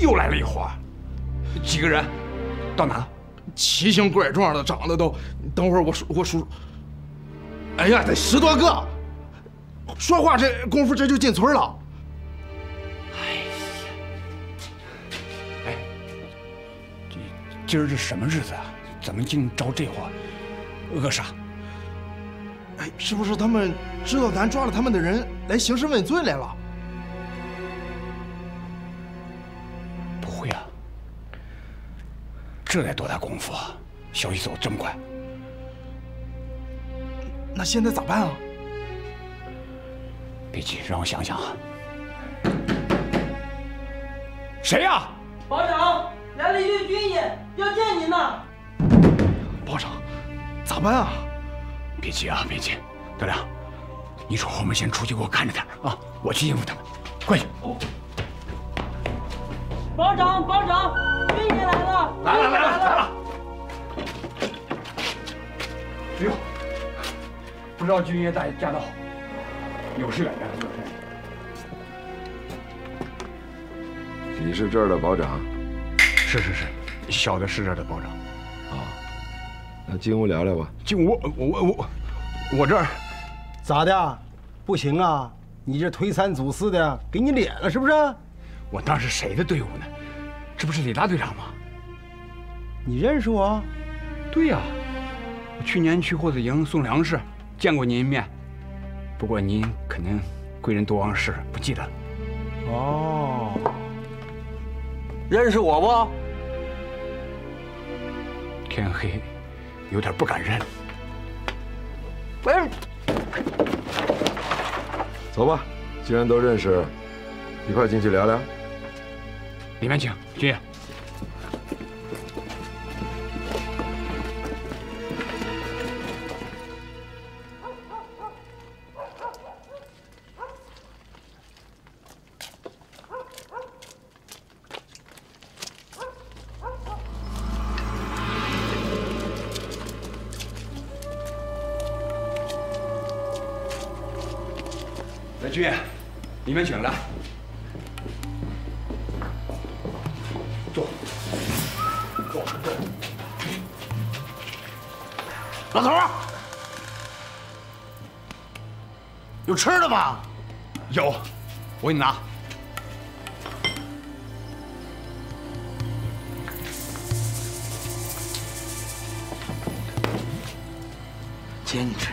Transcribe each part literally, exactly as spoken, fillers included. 又来了一伙，几个人，到哪了？奇形怪状的，长得都……等会儿我数，我数。哎呀，得十多个！说话这功夫，这就进村了。哎呀，哎，这今儿这什么日子啊？怎么竟招这伙恶煞？哎，是不是他们知道咱抓了他们的人，来兴师问罪来了？ 这得多大功夫啊！消息走这么快，那现在咋办啊？别急，让我想想啊。谁呀？保长，来了一队军爷，要见您呢。保长，咋办啊？别急啊，别急，德良，你从后面先出去，给我看着点啊，我去应付他们。快去！保长，保长。 军爷来了！来了来了来了！哎呦，不知道军爷大驾到，有失远迎，有失远迎。你是这儿的保长？是是是，小的是这儿的保长。啊，那进屋聊聊吧。进屋，我我我我这儿咋的？不行啊！你这推三阻四的，给你脸了是不是？我那是谁的队伍呢？ 这不是李大队长吗？你认识我？对呀、啊，我去年去霍子营送粮食，见过您一面。不过您肯定贵人多忘事，不记得了。哦，认识我不？天黑，有点不敢认。喂，走吧，既然都认识，一块进去聊聊。 里面请，军爷。来，军爷，里面请，来。 老头儿，有吃的吗？有，我给你拿。姐，你吃。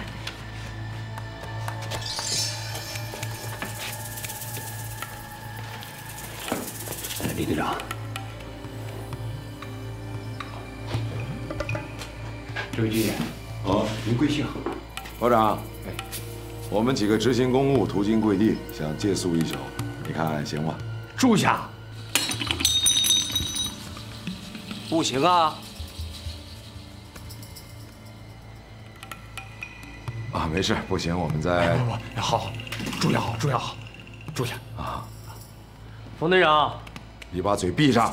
李队长，这位军爷。 哦，您贵姓？保长，哎，我们几个执行公务，途经贵地，想借宿一宿，你看行吗？住下。不行啊！啊，没事，不行，我们再……哎、不不，好好住下，好住下，好住下啊！冯队长，你把嘴闭上。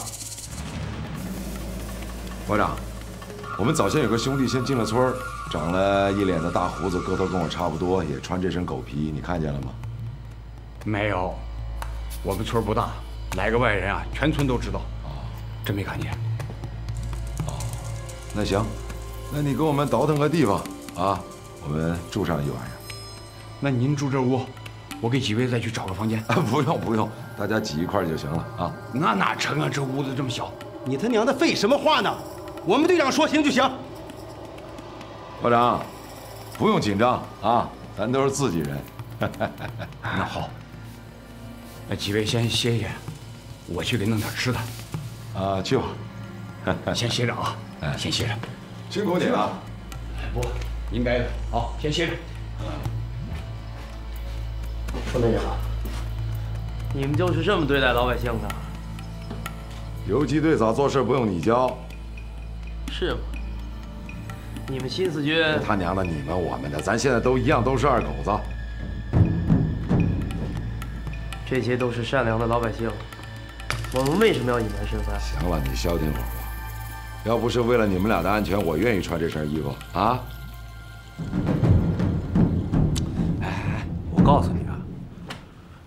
保长，我们早先有个兄弟先进了村儿。 长了一脸的大胡子，个头跟我差不多，也穿这身狗皮，你看见了吗？没有，我们村不大，来个外人啊，全村都知道。哦，真没看见。哦，那行，那你给我们倒腾个地方啊，我们住上一晚上。那您住这屋，我给几位再去找个房间。啊，不用不用，大家挤一块就行了啊。那哪成啊，这屋子这么小。你他娘的废什么话呢？我们队长说行就行。 保长，不用紧张啊，咱都是自己人。那好，那几位先歇歇，我去给弄点吃的。啊，去吧。先歇着啊，先歇着。辛苦你了。不，应该的。好，先歇着。冯队长，你们就是这么对待老百姓的？游击队咋做事不用你教？是吗？ 你们新四军，他娘的！你们我们的，咱现在都一样，都是二狗子。这些都是善良的老百姓，我们为什么要隐瞒身份？行了，你消停会儿吧。要不是为了你们俩的安全，我愿意穿这身衣服啊。哎，我告诉你啊，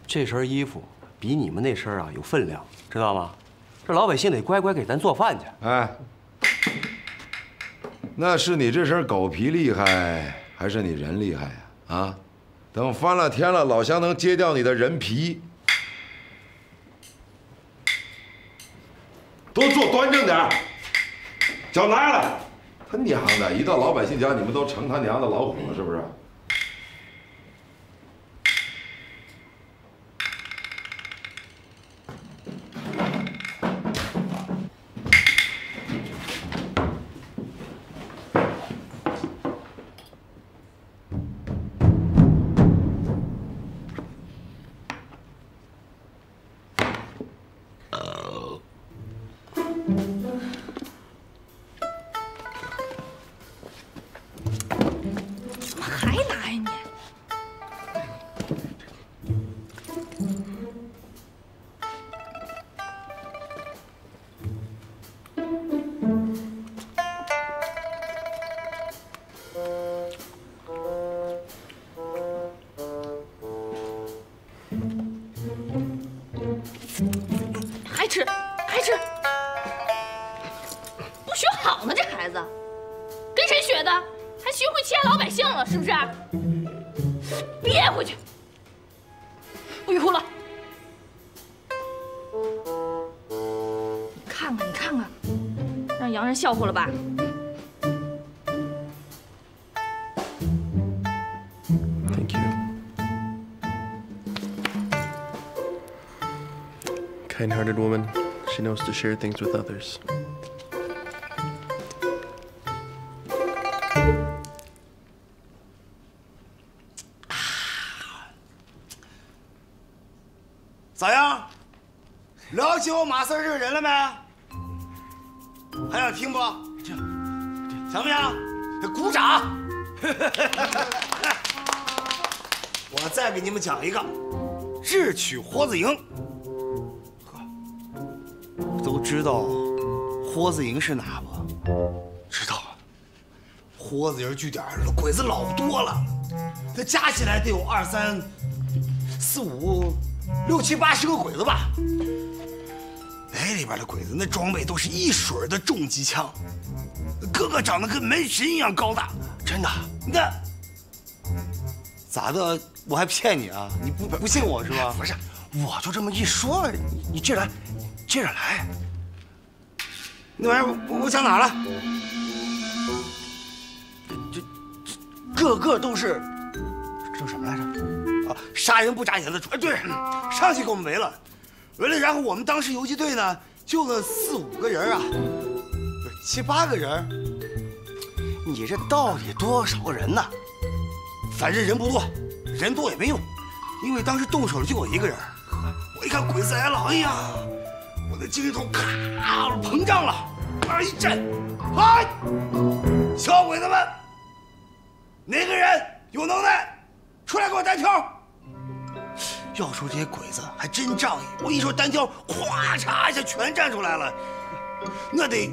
这身衣服比你们那身啊有分量，知道吗？这老百姓得乖乖给咱做饭去。哎，那是你这身狗皮厉害，还是你人厉害呀？啊，啊，等翻了天了，老乡能揭掉你的人皮。都坐端正点，脚拿下来。他娘的，一到老百姓家，你们都成他娘的老虎了，是不是？ 笑话了吧？Kind-hearted woman, she knows to share things with others. 咋样？了解我马三这个人了没？ 还想听不？这怎么样？得鼓掌！我再给你们讲一个智取豁子营。都知道豁子营是哪不？知道。豁子营据点鬼子老多了，那加起来得有二三、四五、六七八十个鬼子吧。 那里边的鬼子，那装备都是一水的重机枪，个个长得跟门神一样高大，真的。那咋的？我还骗你啊？你不不信我是吧？不是，我就这么一说，你接着来，接着来。那玩意儿我我讲哪了？这这个个都是叫什么来着？啊，杀人不眨眼的主。哎，对，上去给我们围了。 完了，然后我们当时游击队呢，救了四五个人啊，不是七八个人。你这到底多少个人呢？反正人不多，人多也没用，因为当时动手的就我一个人。我一看鬼子来了，哎呀，我的精神头咔膨胀了，往上一站，嗨，小鬼子们，哪个人有能耐，出来给我单挑！ 要说这些鬼子还真仗义，我一手单挑，咵嚓一下全站出来了，那得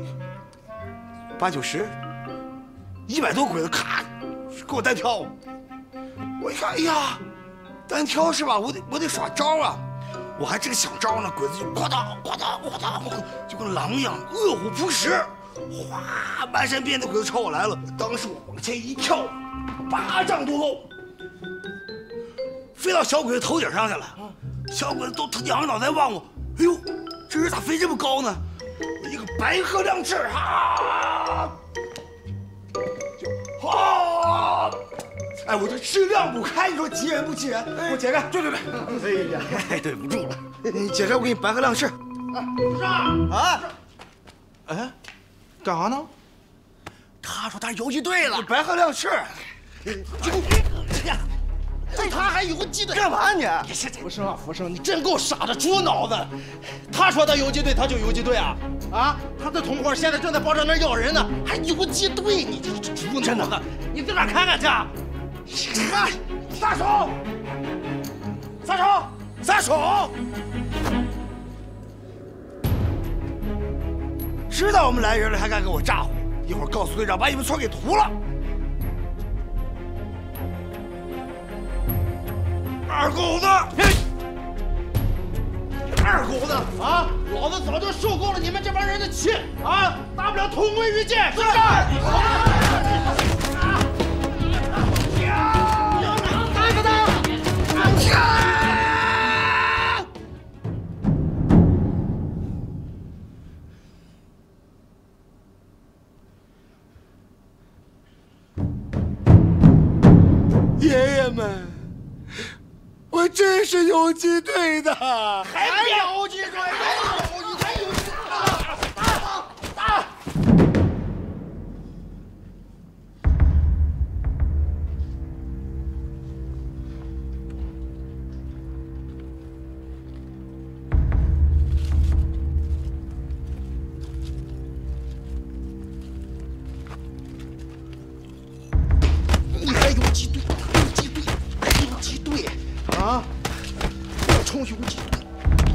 八九十、一百多鬼子，咔，给我单挑。我一看，哎呀，单挑是吧？我得我得耍招啊！我还这个想招呢，鬼子就咣当咣当咣当，就跟狼一样，饿虎扑食，哗，漫山遍野的鬼子朝我来了。当时我往前一跳，八丈多高。 飞到小鬼子头顶上去了，小鬼子都仰着脑袋望我，哎呦，这人咋飞这么高呢？我一个白鹤亮翅，哈，就哈，哎，我这质量不开，你说急人不急人？给我解开，对对对，哎呀，对不住了，解开我给你白鹤亮翅。上啊！哎，干啥呢？他说他游击队了，白鹤亮翅。他还游击队干嘛你？福生啊福生，你真够傻的，猪脑子！他说他游击队，他就游击队啊！啊，他的同伙现在正在包站那咬人呢，还游击队？你这这猪脑子！你自个儿看看去！哎，撒手！撒手！撒手！知道我们来人了，还敢给我咋呼？一会儿告诉队长，把你们村给屠了！ 二狗子！二狗子啊！老子早就受够了你们这帮人的气啊！大不了同归于尽。是。打个他！爷爷们。 我真是游击队的，还游击队，还游击队，还游击队，打打打！你还游击队？ 啊！我冲游击队，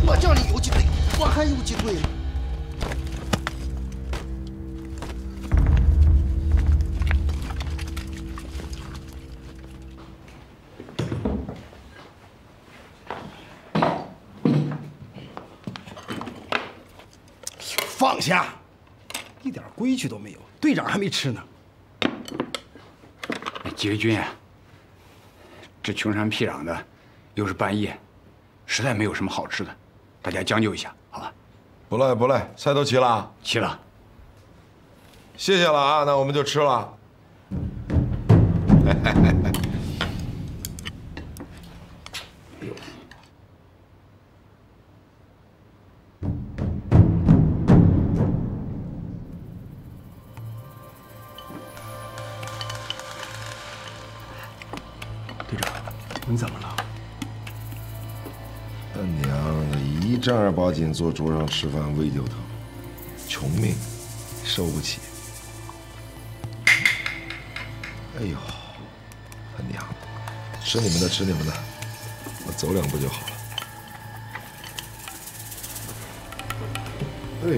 我叫你游击队，我还游击队。放下，一点规矩都没有。队长还没吃呢。杰军，这穷山僻壤的。 又是半夜，实在没有什么好吃的，大家将就一下，好吧？不累不累，菜都齐了，齐了。谢谢了啊，那我们就吃了。队长，你怎么了？ 他娘的，一正儿八经坐桌上吃饭，胃就疼，穷命，受不起。哎呦，他娘的，吃你们的，吃你们的，我走两步就好了。哎。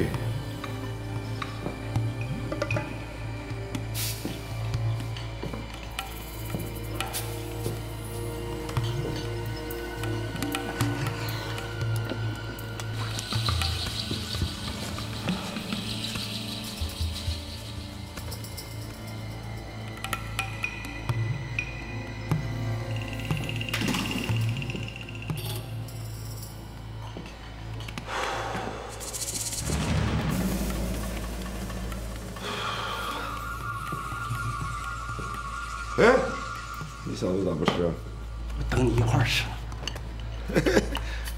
哎，你小子咋不吃啊？我等你一块儿吃呢。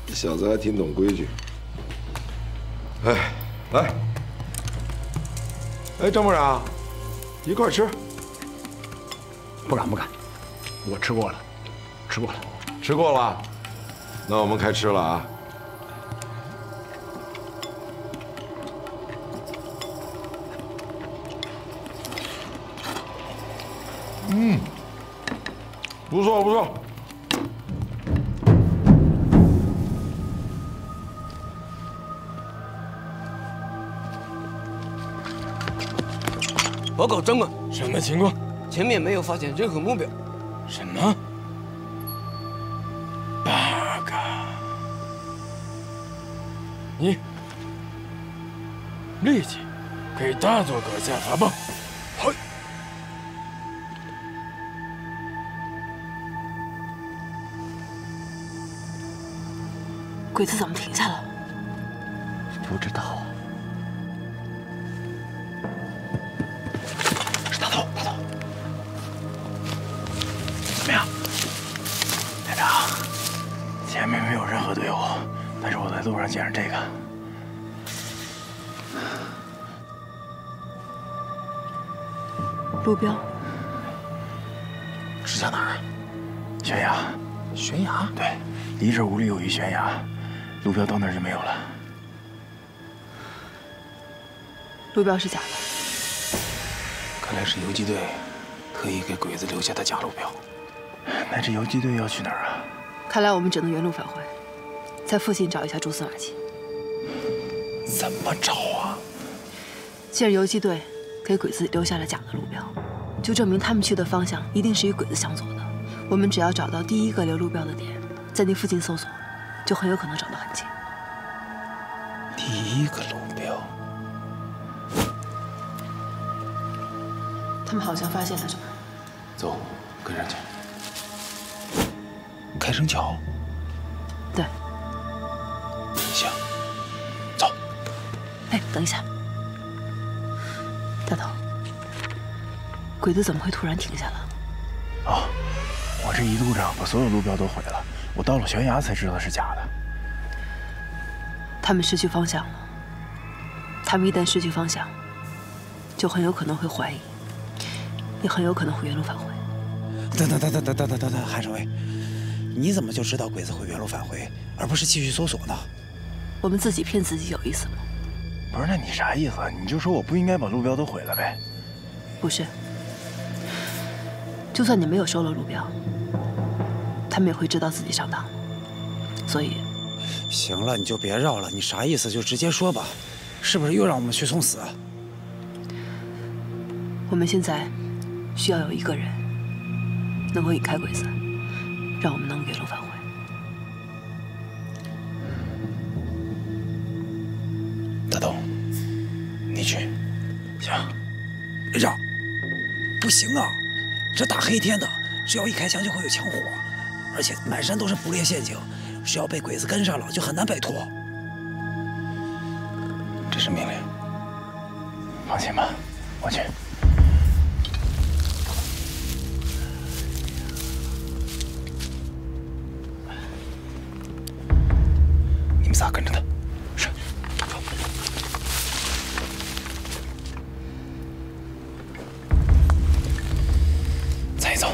你小子还挺懂规矩。哎，来，哎，张部长，一块儿吃。不敢不敢，我吃过了，吃过了，吃过了。那我们开吃了啊。 嗯，不错不错。报告长官，什么情况？前面没有发现任何目标。什么 ？bug？ 你立即给大佐阁下发报。 鬼子怎么停下了？不知道啊。是大头，大头。怎么样，排长？前面没有任何队伍，但是我在路上捡着这个。路标指向哪儿？悬崖。悬崖？对，离这五里有一悬崖。 路标到那儿就没有了。路标是假的，看来是游击队特意给鬼子留下的假路标。那这游击队要去哪儿啊？看来我们只能原路返回，在附近找一下蛛丝马迹。怎么找啊？既然游击队给鬼子留下了假的路标，就证明他们去的方向一定是与鬼子相左的。我们只要找到第一个留路标的点，在那附近搜索。 就很有可能找到痕迹。一个路标。他们好像发现了什么。走，跟上去。开城桥。对。行，走。哎，等一下，大头，鬼子怎么会突然停下了？啊，我这一路上把所有路标都毁了，我到了悬崖才知道是假的。 他们失去方向了。他们一旦失去方向，就很有可能会怀疑，也很有可能会原路返回。等等等等等等等等，韩少威，你怎么就知道鬼子会原路返回，而不是继续搜索呢？我们自己骗自己有意思吗？不是，那你啥意思？你就说我不应该把路标都毁了呗？不是，就算你没有收了路标，他们也会知道自己上当，所以。 行了，你就别绕了，你啥意思就直接说吧，是不是又让我们去送死啊？我们现在需要有一个人能够引开鬼子，让我们能原路返回。大东，你去。行。让。不行啊，这大黑天的，只要一开枪就会有枪火，而且满山都是捕猎陷阱。 只要被鬼子跟上了，就很难摆脱。这是命令，放心吧，我去。你们仨跟着他。是。走。再走。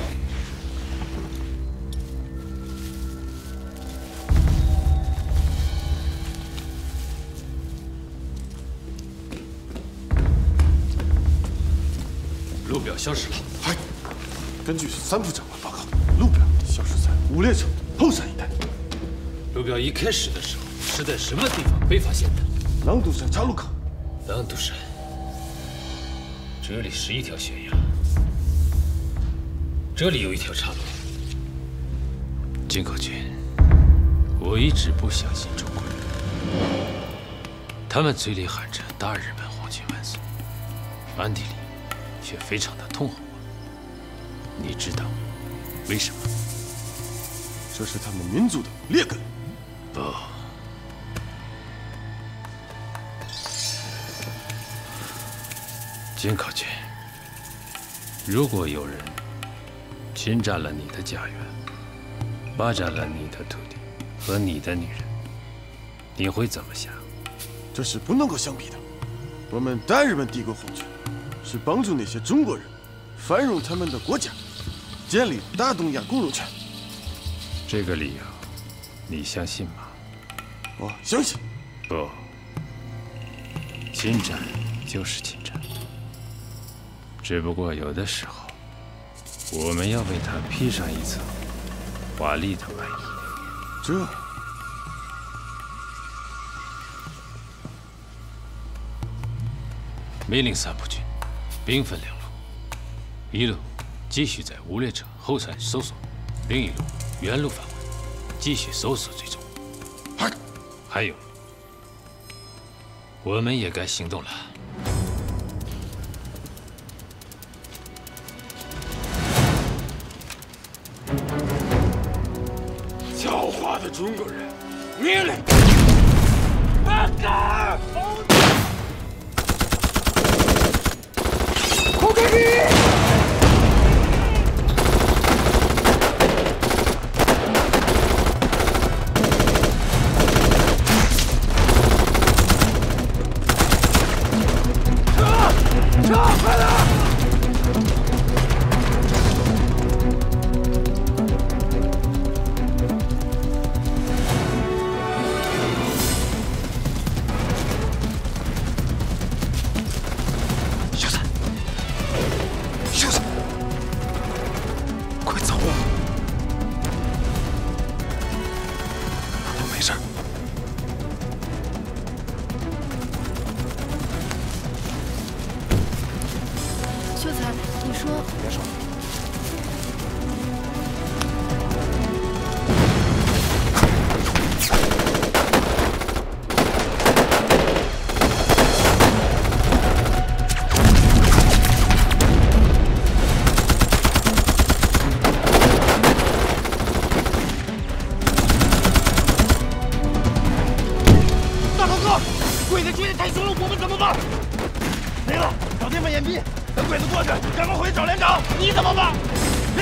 消失了。哎，根据三副长官报告，路标消失在五列城后山一带。路标一开始的时候是在什么地方被发现的？朗杜山岔路口。朗杜山，这里是一条悬崖，这里有一条岔路。金口君，我一直不相信中国人，他们嘴里喊着大日本皇军万岁，暗地里。 却非常的痛恨我，你知道为什么？这是他们民族的劣根。不，金考君，如果有人侵占了你的家园，霸占了你的土地和你的女人，你会怎么想？这是不能够相比的。我们大日本帝国皇军。 是帮助那些中国人繁荣他们的国家，建立大东亚共荣圈。这个理由，你相信吗？我相信。不，侵占就是侵占，只不过有的时候，我们要为它披上一层华丽的外衣。这。 命令三部军，兵分两路，一路继续在无列城后山搜索，另一路原路返回，继续搜索追踪。还有，我们也该行动了。狡猾的中国人，命令！慢点！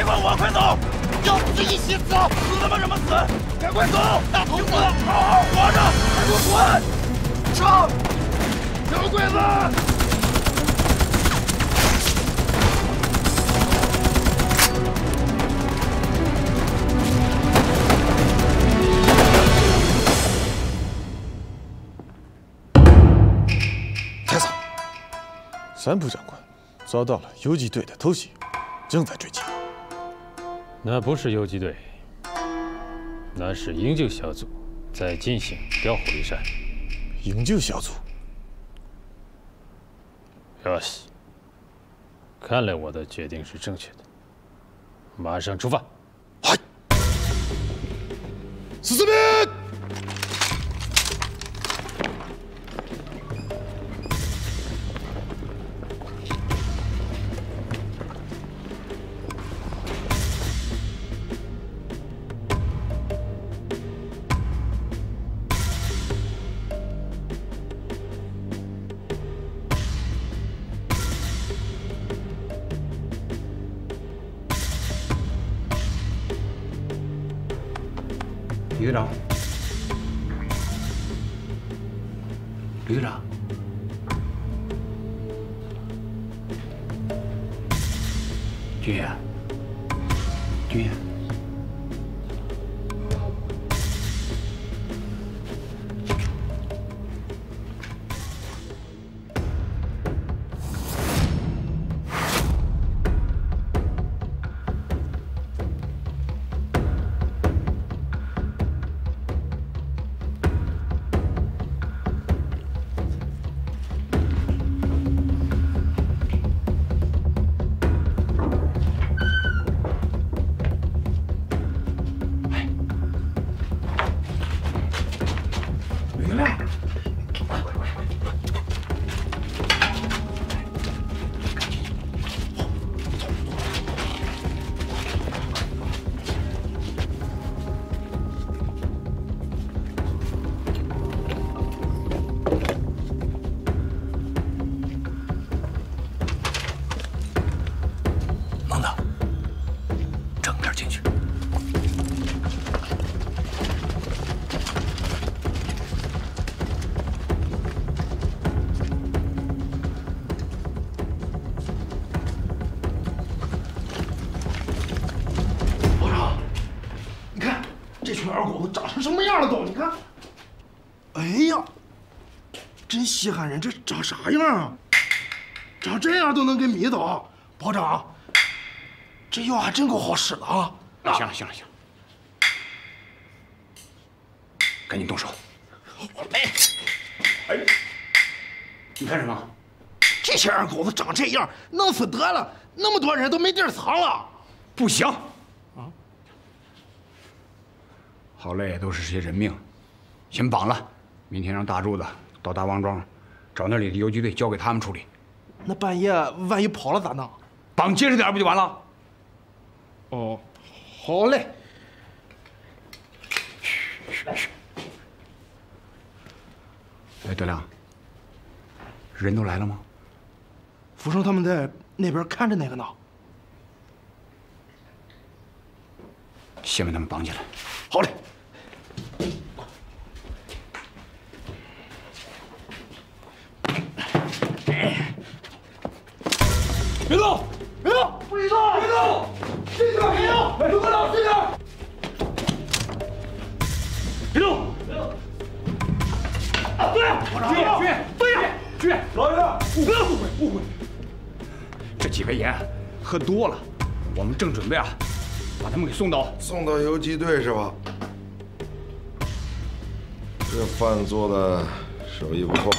别管我，快走！要不是一起死，死他妈什么死？赶快走，大头子，好好活着，给我滚！上，小鬼子！ 三浦长官遭到了游击队的偷袭，正在追击。那不是游击队，那是营救小组在进行调虎离山。营救小组，よし，看来我的决定是正确的。马上出发！嗨，四四兵。 旅长，旅长，军爷，军爷，稀罕人，这长啥样啊？长这样都能跟米走，保长，这药还真够好使的啊！啊行了行了行了，赶紧动手！我没。哎，你干什么？这些二狗子长这样，弄死得了，那么多人都没地儿藏了。不行，啊！好嘞，都是些人命，先绑了，明天让大柱子到大王庄。 找那里的游击队，交给他们处理。那半夜万一跑了咋弄？绑结实点不就完了？哦，好嘞。哎，德亮，人都来了吗？福生他们在那边看着那个呢。先把他们绑起来。好嘞。 别动！别动！不许动！别动！这边别动！别动！这边！别动！别动！啊！对！军爷！对呀！军爷！老爷子，误会误会误会！这几位爷喝多了，我们正准备啊，把他们给送到送到游击队是吧？这饭做的手艺不错。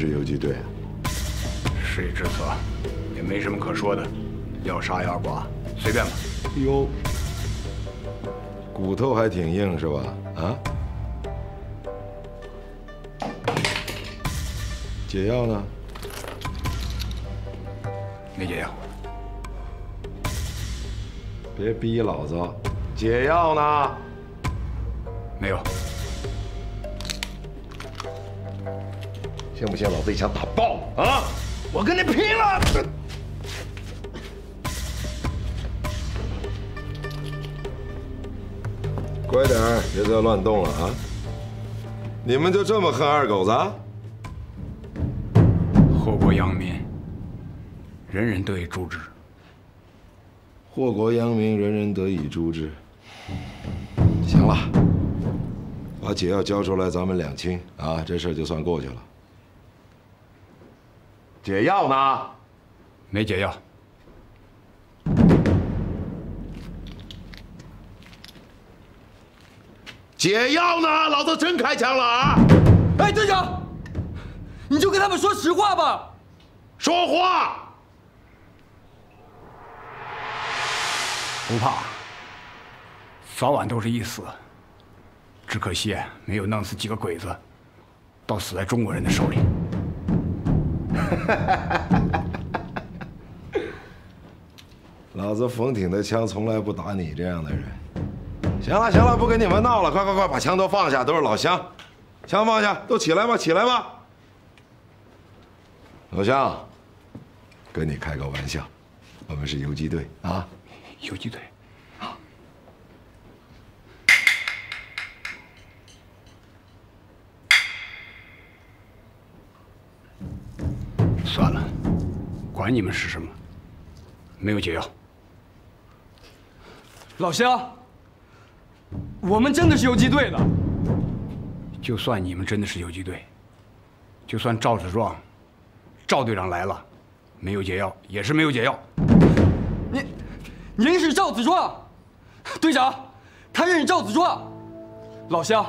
是游击队，是一支所也没什么可说的，要杀要剐随便吧。哟，骨头还挺硬是吧？啊？解药呢？没解药。别逼老子！解药呢？没有。 信不信老子一枪打爆你啊！我跟你拼了！乖点儿，别再乱动了啊！你们就这么恨二狗子？祸国殃民，人人得以诛之。祸国殃民，人人得以诛之。行了，把解药交出来，咱们两清啊！这事就算过去了。 解药呢？没解药。解药呢？老子真开枪了啊！哎，队长，你就跟他们说实话吧。说话。不怕，早晚都是一死。只可惜没有弄死几个鬼子，倒死在中国人的手里。 老子冯挺的枪从来不打你这样的人。行了行了，不跟你们闹了，快快快，把枪都放下，都是老乡，枪放下，都起来吧，起来吧。老乡，跟你开个玩笑，我们是游击队啊，游击队。好。算了，管你们是什么，没有解药。 老乡，我们真的是游击队的。就算你们真的是游击队，就算赵志壮、赵队长来了，没有解药也是没有解药。您，您是赵子壮，队长，他认识赵子壮。老乡，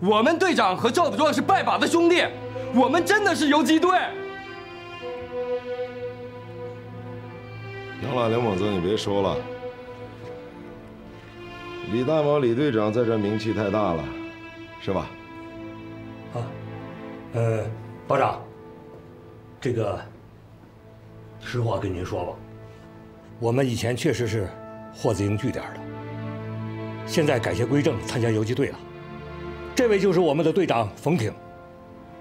我们队长和赵子壮是拜把子兄弟，我们真的是游击队。行了，刘猛子，你别说了。 李大毛，李队长在这名气太大了，是吧？啊，呃，保长，这个实话跟您说吧，我们以前确实是霍子营据点的，现在改邪归正，参加游击队了。这位就是我们的队长冯挺，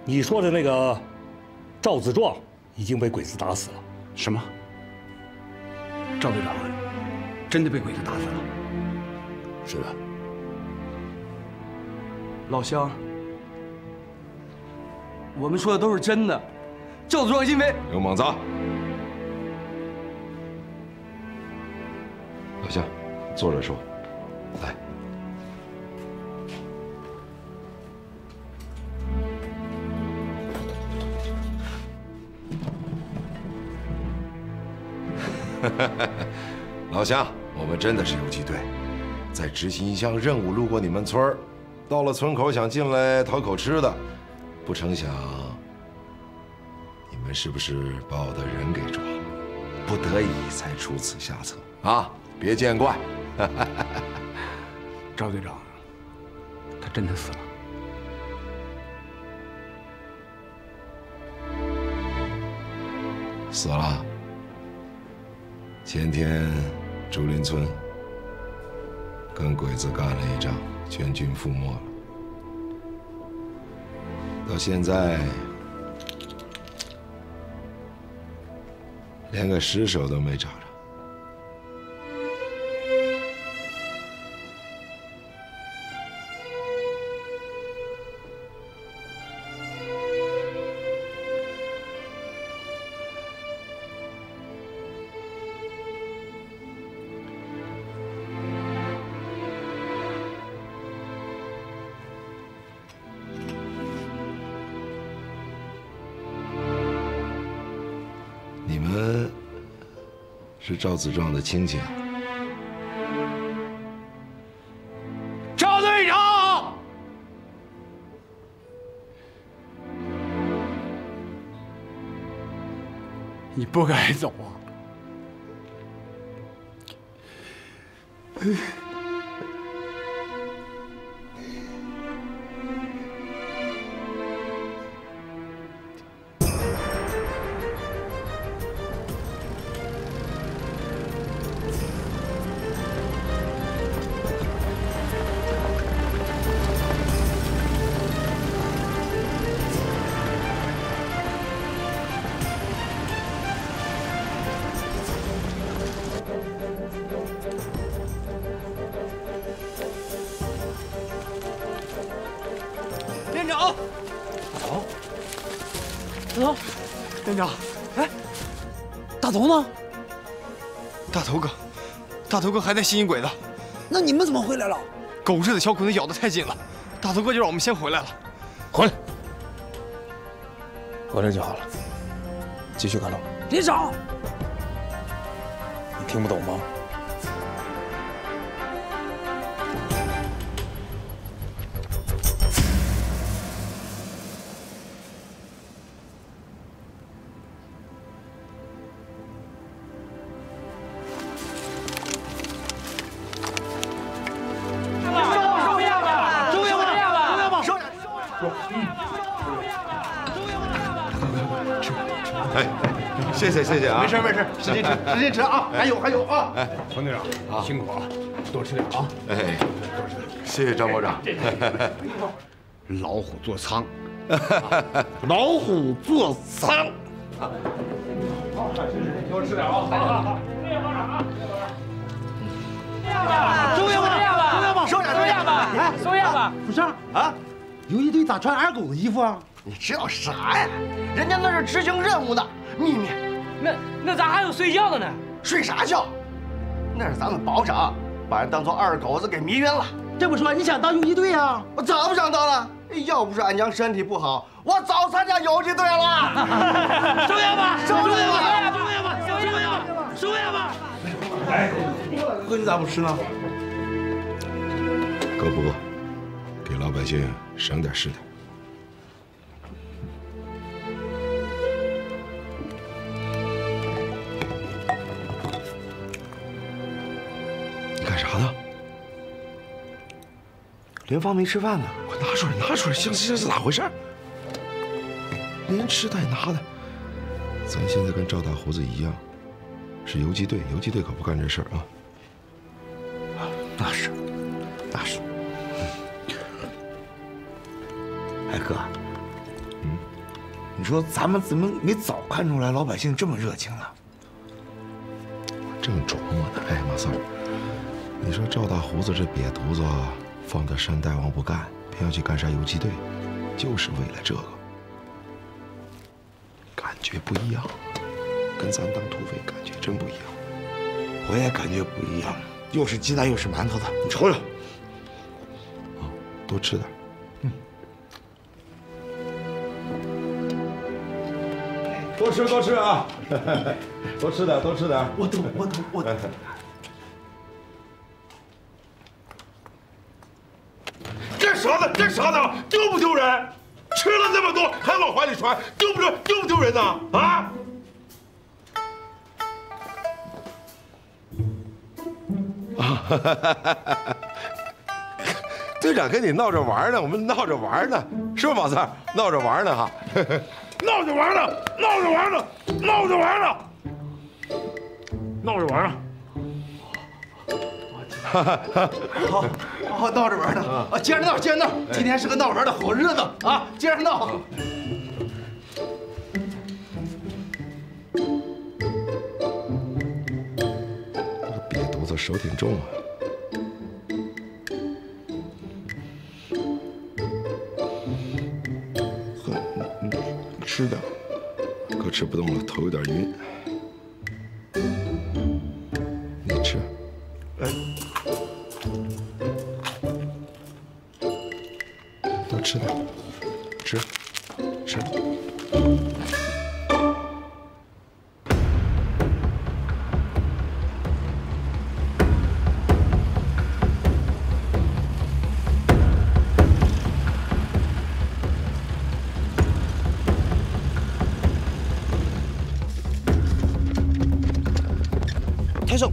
你说的那个赵子壮已经被鬼子打死了。什么？赵队长真的被鬼子打死了？ 是的，老乡，我们说的都是真的。赵子壮因为刘猛子，老乡，坐着说，来，老乡，我们真的是游击队。 在执行一项任务，路过你们村儿，到了村口想进来讨口吃的，不成想，你们是不是把我的人给抓了？不得已才出此下策啊！别见怪。赵队长，他真的死了。死了。前天，竹林村。 跟鬼子干了一仗，全军覆没了。到现在，连个尸首都没找着。是赵子壮的亲戚啊！赵队长，你不该走啊！站长，哎，大头呢？大头哥，大头哥还在吸引鬼呢。那你们怎么回来了？狗日的小鬼子咬得太紧了，大头哥就让我们先回来了。回来，回来就好了。继续赶路。别找！你听不懂吗？谢谢啊，没事没事，使劲吃，使劲吃啊！还有还有啊！哎，冯队长，辛苦啊，多吃点啊！哎，多吃点。谢谢张保长。老虎坐舱，老虎坐舱。好，多吃点啊！好好好，谢谢保长啊，谢谢保长。收样吧，收样吧，收样吧，收点收样吧，哎，收样吧。不是啊，游击队咋穿二狗的衣服啊？你知道啥呀？人家那是执行任务的秘密。 那那咱还有睡觉的呢？睡啥觉？那是咱们保长把人当做二狗子给迷晕了。这么说你想当游击队啊？我早不想当了，要不是俺娘身体不好，我早参加游击队了。收下吧，收下吧，收下吧，收下吧，收下吧。哎，哥你咋不吃呢？够不够？给老百姓省点是点。 干啥呢？林芳没吃饭呢，我拿出来，拿出来，行行行，咋回事？连吃带拿的，咱现在跟赵大胡子一样，是游击队，游击队可不干这事儿啊！啊，那是，那是。哎哥，嗯，你说咱们怎么没早看出来老百姓这么热情呢？正琢磨呢，哎，马三。 你说赵大胡子这瘪犊子放在山大王不干，偏要去干啥游击队，就是为了这个。感觉不一样，跟咱当土匪感觉真不一样。我也感觉不一样，又是鸡蛋又是馒头的，你瞅瞅。啊，多吃点。嗯。多吃多吃啊！多吃点，多吃点。我懂，我懂，我懂。 啥的，这啥的，丢不丢人？吃了那么多，还往怀里揣，丢不丢？丢不丢人呢？啊！啊！队长跟你闹着玩呢，我们闹着玩呢，是不是，马三？闹着玩呢哈，闹着玩呢，闹着玩呢，闹着玩呢，闹着玩呢。 好，好闹着玩呢啊！接着闹，接着闹！今天是个闹玩的好日子啊！接着闹。那个瘪犊子手挺重啊！喝，吃的，哥吃不动了，头有点晕。 吃吧，吃，吃。开手，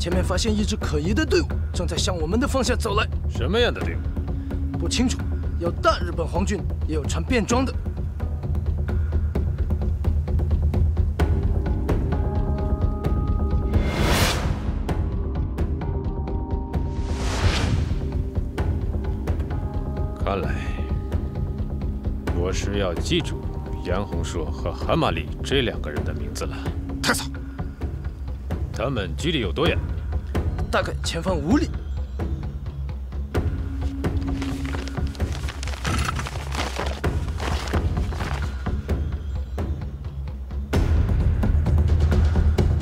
前面发现一支可疑的队伍，正在向我们的方向走来。什么样的队伍？不清楚，有大日本皇军，也有穿便装的。看来，我是要记住杨洪硕和韩玛丽这两个人的名字了。太早。 他们距离有多远？大概前方五里。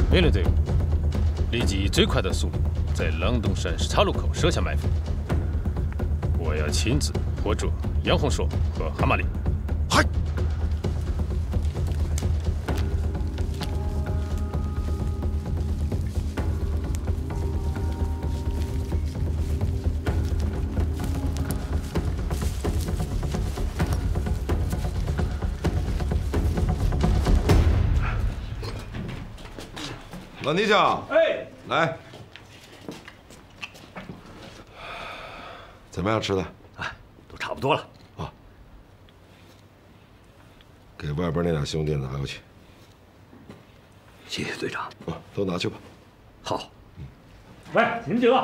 命令队伍立即以最快的速度在狼洞山岔路口设下埋伏。我要亲自活捉杨洪硕和韩玛丽。 老泥匠，哎，来，怎么样吃的？哎，都差不多了啊。给外边那俩兄弟拿过去。谢谢队长。啊，都拿去吧。好。嗯。喂，你们几个？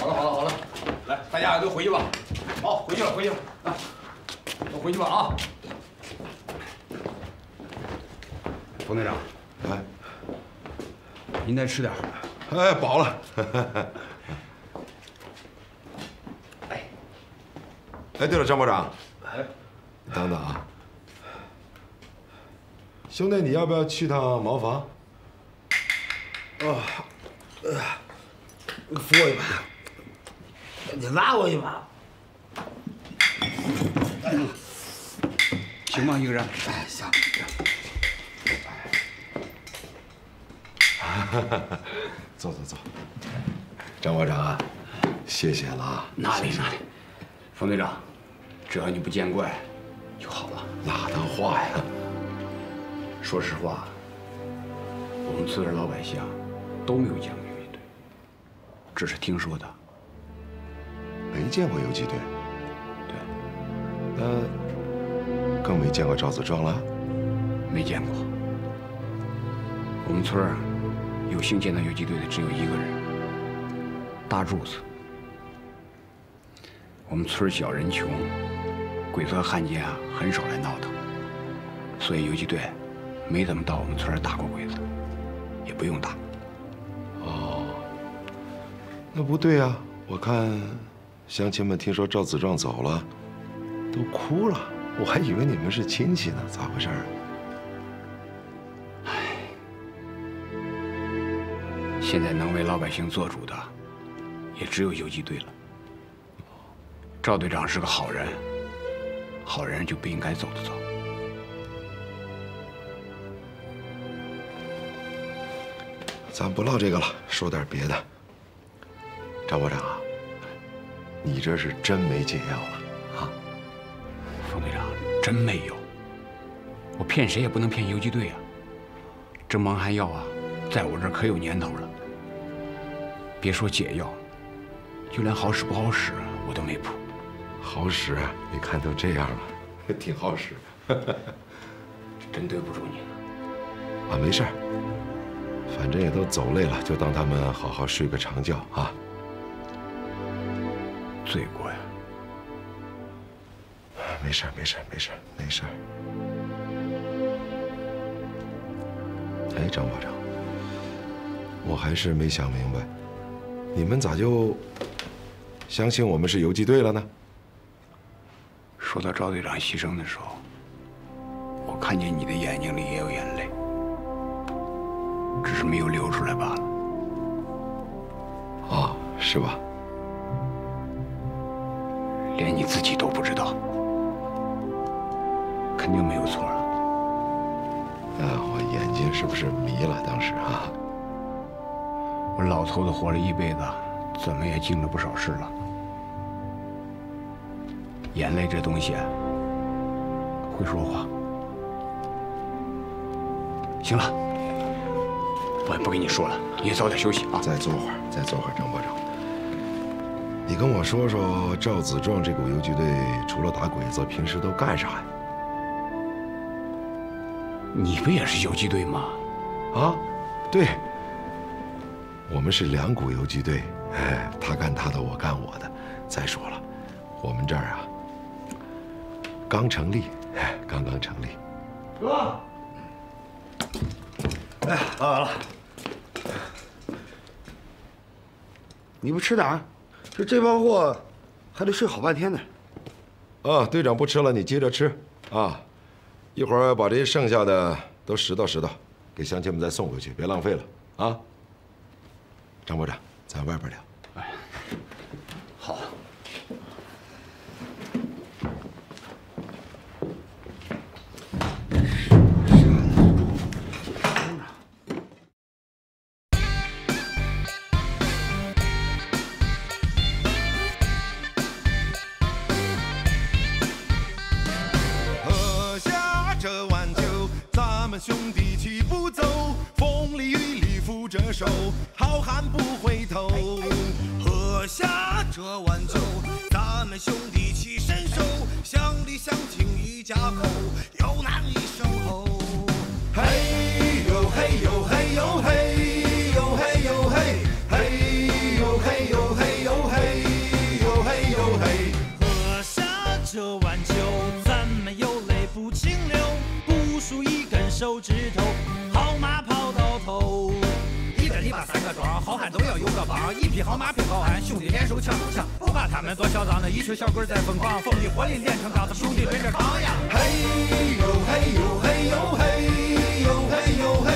好了好了好了，来，大家都回去吧。 好，回去了，回去了，来，都回去吧啊！冯队长，哎，您再吃点儿，哎，饱了。哎，哎，对了，张部长，哎，等等啊，兄弟，你要不要去趟茅房？啊，呃，扶我一把，你拉我一把。 行吧，一个人。哎，行。坐坐坐。张馆长啊，谢谢了啊。哪里哪里，冯队长，只要你不见怪，就好了。哪当话呀？说实话，我们村儿老百姓都没有见过游击队，只是听说的。没见过游击队。 那更没见过赵子壮了，没见过。我们村儿有幸见到游击队的只有一个人，大柱子。我们村小人穷，鬼子和汉奸啊很少来闹腾，所以游击队没怎么到我们村打过鬼子，也不用打。哦，那不对啊！我看乡亲们听说赵子壮走了。 都哭了，我还以为你们是亲戚呢，咋回事啊？唉，现在能为老百姓做主的，也只有游击队了。赵队长是个好人，好人就不应该走的走。咱不唠这个了，说点别的。张部长啊，你这是真没解药了。 冯队长，真没有，我骗谁也不能骗游击队啊！这蒙汗药啊，在我这儿可有年头了。别说解药，就连好使不好使我都没谱。好使啊？你看都这样了，挺好使。真对不住你了。啊，没事儿，反正也都走累了，就当他们好好睡个长觉啊。罪过呀！ 没事，没事，没事，没事。哎，张保长，我还是没想明白，你们咋就相信我们是游击队了呢？说到赵队长牺牲的时候，我看见你的眼睛里也有眼泪，只是没有流出来罢了。哦，是吧？连你自己都不知道。 肯定没有错了。那我眼睛是不是迷了？当时啊，我老头子活了一辈子，怎么也经历了不少事了。眼泪这东西，会说话。行了，我也不跟你说了，你也早点休息啊。再坐会儿，再坐会儿，张部长。 你跟我说说，赵子壮这股游击队除了打鬼子，平时都干啥呀？你们也是游击队吗？啊，对，我们是两股游击队，哎，他干他的，我干我的。再说了，我们这儿啊，刚成立，哎，刚刚成立。哥，哎，拉完了，你不吃点儿？ 这这包货还得睡好半天呢。啊，队长不吃了，你接着吃啊！一会儿把这剩下的都拾掇拾掇，给乡亲们再送回去，别浪费了啊！张部长，咱外边聊。哎，好。兄弟齐步走，风里雨里扶着手，好汉不回头。喝下这碗酒，咱们兄弟齐伸手，乡里乡亲一家口，有难一声吼。嘿呦嘿呦嘿呦嘿呦嘿呦嘿，嘿呦嘿呦嘿呦嘿呦嘿呦嘿。喝下这碗酒，咱们有泪不轻流，不输一。 手指头，好马跑到头。一个泥巴三个桩，好汉都要有个王。一匹好马配好汉，兄弟联手抢头强。不怕他们多嚣张，那一群小鬼在疯狂。风里火里练成钢，咱们兄弟对着扛呀！嘿呦嘿呦嘿呦嘿呦嘿呦嘿。